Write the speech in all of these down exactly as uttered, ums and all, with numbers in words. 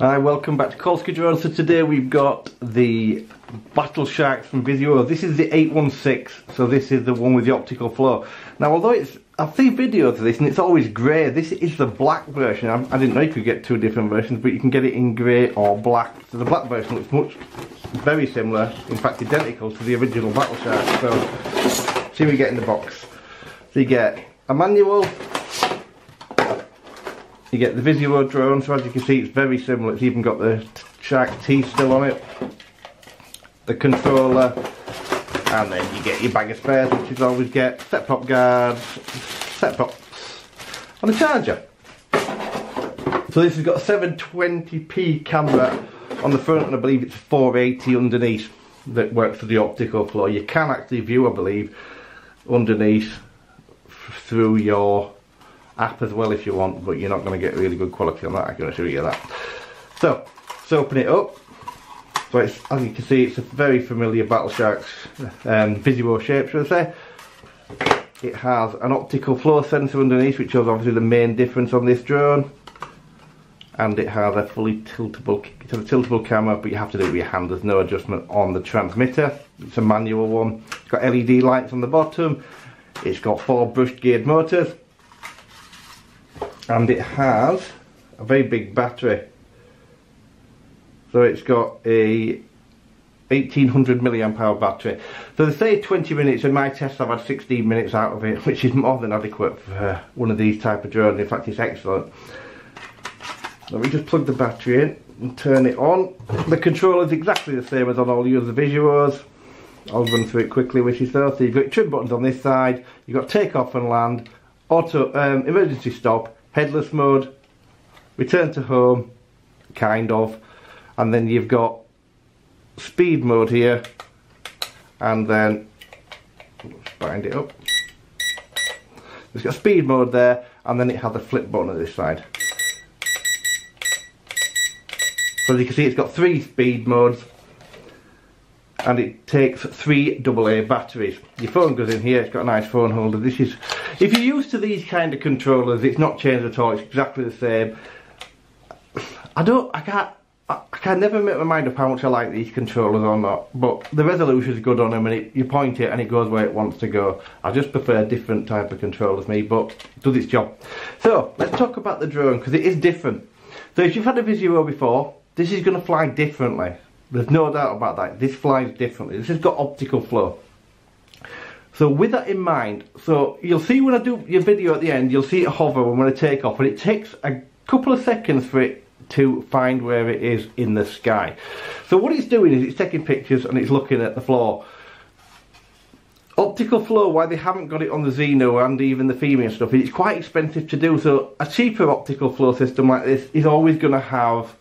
Hi, welcome back to Cold Sky Drone. So today we've got the Battle Sharks from Vizio. This is the eight one six, so this is the one with the optical flow. Now although it's, I've seen videos of this and it's always grey, this is the black version. I, I didn't know you could get two different versions, but you can get it in grey or black. So the black version looks much, very similar, in fact identical to the original Battle Shark. So, see what you get in the box. So you get a manual. You get the Visuo drone, so as you can see it's very similar, it's even got the Shark T still on it. The controller, and then you get your bag of spares, which is always get, set pop guards, set pops, and a charger. So this has got a seven twenty p camera on the front, and I believe it's four eighty underneath that works for the optical flow. You can actually view, I believe, underneath through your app as well if you want, but you're not going to get really good quality on that, I can assure you that. So let's open it up. So it's, as you can see, it's a very familiar Battle Sharks um, Visual shape, should I say. It has an optical flow sensor underneath, which is obviously the main difference on this drone, and it has a fully tiltable, it's a tiltable camera, but you have to do it with your hand. There's no adjustment on the transmitter. It's a manual one. It's got L E D lights on the bottom. It's got four brushed geared motors. And it has a very big battery, so it's got a eighteen hundred milliamp hour battery. So they say twenty minutes, in my test I've had sixteen minutes out of it, which is more than adequate for one of these type of drones. In fact, it's excellent. Let me just plug the battery in and turn it on. The controller is exactly the same as on all the other Visuos. I'll run through it quickly, which is there. So you've got trim buttons on this side, you've got take off and land, auto um, emergency stop, headless mode, return to home, kind of, and then you've got speed mode here, and then let's bind it up. It's got speed mode there, and then it has a flip button at this side. So as you can see, it's got three speed modes, and it takes three double A batteries. Your phone goes in here. It's got a nice phone holder. This is, if you're used to these kind of controllers, it's not changed at all, it's exactly the same. I don't, I can't, I, I can never make my mind up how much I like these controllers or not, but the resolution is good on them, and it, you point it and it goes where it wants to go. I just prefer a different type of controllers, me, but it does its job. So, let's talk about the drone, because it is different. So if you've had a Vizio before, this is going to fly differently. There's no doubt about that, this flies differently. This has got optical flow. So with that in mind, so you'll see when I do your video at the end, you'll see it hover when I take off, and it takes a couple of seconds for it to find where it is in the sky. So what it's doing is it's taking pictures and it's looking at the floor. Optical flow, why they haven't got it on the Xeno and even the Femia stuff, it's quite expensive to do, so a cheaper optical flow system like this is always going to have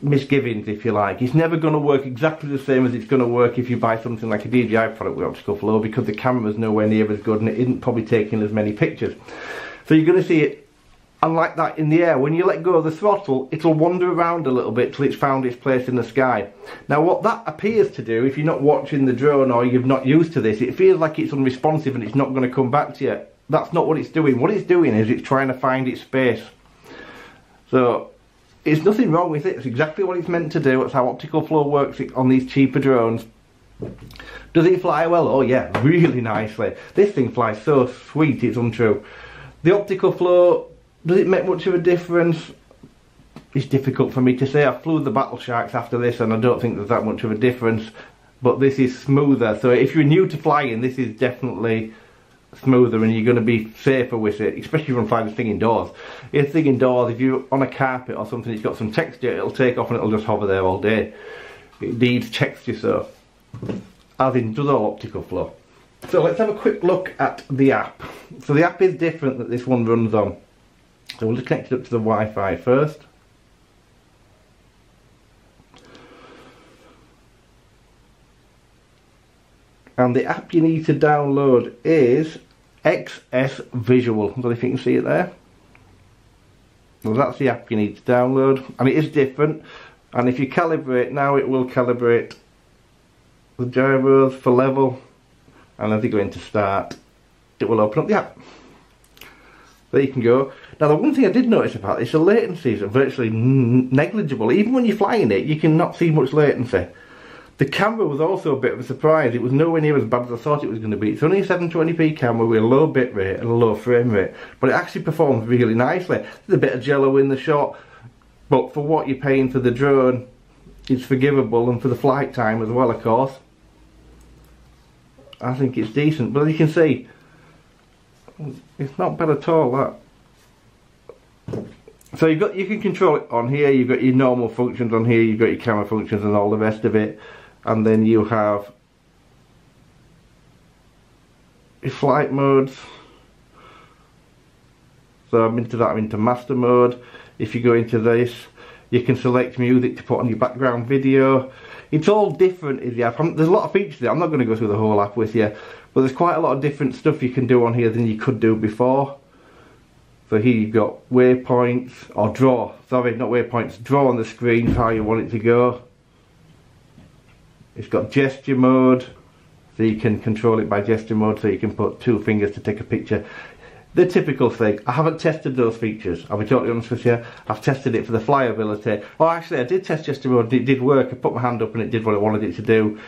misgivings, if you like. It's never going to work exactly the same as it's going to work if you buy something like a D J I product with optical flow, because the camera's nowhere near as good and it isn't probably taking as many pictures. So you're going to see it, and like that in the air, when you let go of the throttle, it'll wander around a little bit till it's found its place in the sky. Now what that appears to do, if you're not watching the drone or you're not used to this, it feels like it's unresponsive and it's not going to come back to you. That's not what it's doing. What it's doing is it's trying to find its space. So there's nothing wrong with it, it's exactly what it's meant to do, it's how optical flow works on these cheaper drones. Does it fly well? Oh yeah, really nicely. This thing flies so sweet, it's untrue. The optical flow, does it make much of a difference? It's difficult for me to say. I flew the Battle Sharks after this and I don't think there's that much of a difference, but this is smoother. So if you're new to flying, this is definitely smoother and you're going to be safer with it, especially when flying this thing indoors. This thing indoors, if you're on a carpet or something, it's got some texture, it'll take off and it'll just hover there all day. It needs texture, so as in does all optical flow. So let's have a quick look at the app. So the app is different that this one runs on. So we'll just connect it up to the Wi-Fi first. And the app you need to download is X S Visual. I don't know if you can see it there. Well, that's the app you need to download, and it is different. And if you calibrate now, it will calibrate the gyros for level, and as you go into start, it will open up the app. there you can go. Now the one thing I did notice about this, the latencies are virtually negligible. Even when you're flying it, you cannot see much latency. The camera was also a bit of a surprise. It was nowhere near as bad as I thought it was going to be. It's only a seven twenty p camera with a low bit rate and a low frame rate, but it actually performs really nicely. There's a bit of jello in the shot, but for what you're paying for the drone, it's forgivable, and for the flight time as well, of course. I think it's decent, but as you can see, it's not bad at all, that. So you've got, you can control it on here, you've got your normal functions on here, you've got your camera functions and all the rest of it, and then you have your flight modes. So I'm into that, I'm into master mode. If you go into this, you can select music to put on your background video. It's all different in the app. I'm, there's a lot of features there. I'm not going to go through the whole app with you, but there's quite a lot of different stuff you can do on here than you could do before. So here you've got waypoints, or draw, sorry, not waypoints, draw on the screen for how you want it to go. It's got gesture mode, so you can control it by gesture mode, so you can put two fingers to take a picture. The typical thing. I haven't tested those features, I'll be totally honest with you. I've tested it for the flyability. Well, actually I did test gesture mode, it did work. I put my hand up and it did what I wanted it to do,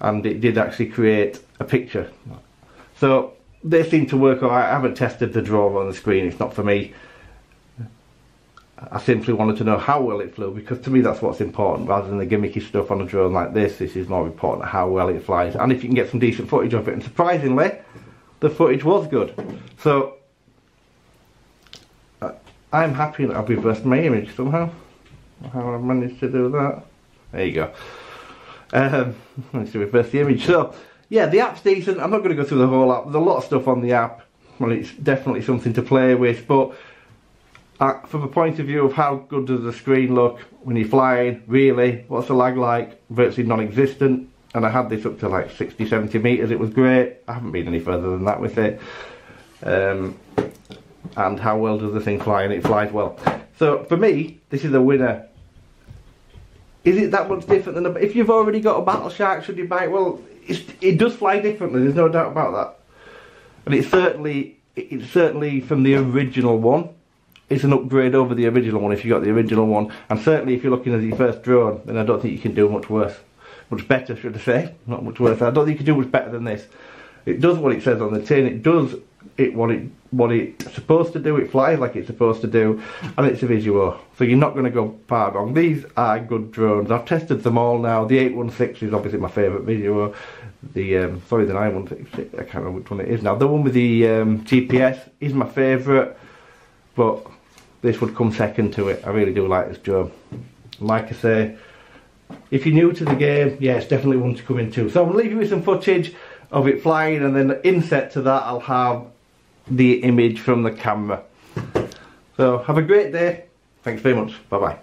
and it did actually create a picture. So they seem to work alright. I haven't tested the draw on the screen, it's not for me. I simply wanted to know how well it flew, because to me that's what's important, rather than the gimmicky stuff on a drone like this. This is more important, how well it flies, and if you can get some decent footage of it. And surprisingly, the footage was good. So uh, I'm happy that I've reversed my image somehow. How I've managed to do that. There you go. Um, I managed to reverse the image. So yeah, the app's decent. I'm not going to go through the whole app. There's a lot of stuff on the app. Well, it's definitely something to play with, but uh, from a point of view of how good does the screen look when you're flying, really, what's the lag like? Virtually non-existent. And I had this up to like sixty, seventy metres, it was great. I haven't been any further than that with it. Um, and how well does the thing fly? And it flies well. So for me, this is a winner. Is it that much different than a, if you've already got a Battle Shark, should you buy it? Well, it's, it does fly differently, there's no doubt about that. And it's certainly, it's certainly from the original one. It's an upgrade over the original one if you got the original one. And certainly if you're looking at your first drone, then I don't think you can do much worse. Much better, should I say, not much worse. I don't think you can do much better than this. It does what it says on the tin, it does it what it what it's supposed to do, it flies like it's supposed to do, and it's a Visuo, so you're not going to go far wrong. These are good drones, I've tested them all now. The eight one six is obviously my favourite Visuo. The um, sorry, the nine one six, I can't remember which one it is now. The one with the um, G P S is my favourite, but this would come second to it. I really do like this drone. Like I say, if you're new to the game, yeah, it's definitely one to come into. So I'm going to leave you with some footage of it flying, and then inset to that I'll have the image from the camera. So have a great day. Thanks very much. Bye bye.